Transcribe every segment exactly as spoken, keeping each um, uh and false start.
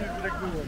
z reguły.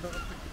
Gracias.